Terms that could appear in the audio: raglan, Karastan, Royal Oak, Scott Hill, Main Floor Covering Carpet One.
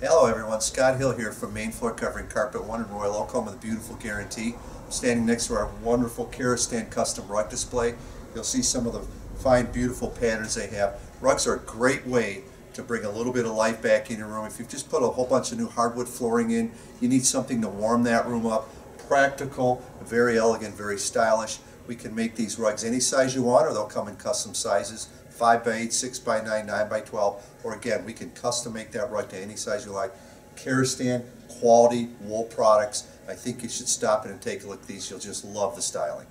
Hello everyone, Scott Hill here from Main Floor Covering Carpet One in Royal Oklahoma, the beautiful Guarantee. I'm standing next to our wonderful Karastan custom rug display. You'll see some of the fine, beautiful patterns they have. Rugs are a great way to bring a little bit of life back in your room. If you've just put a whole bunch of new hardwood flooring in, you need something to warm that room up. Practical, very elegant, very stylish. We can make these rugs any size you want, or they'll come in custom sizes. 5x8, 6x9, 9x12, or again, we can custom make that rug to any size you like. Karastan, quality wool products. I think you should stop in and take a look at these. You'll just love the styling.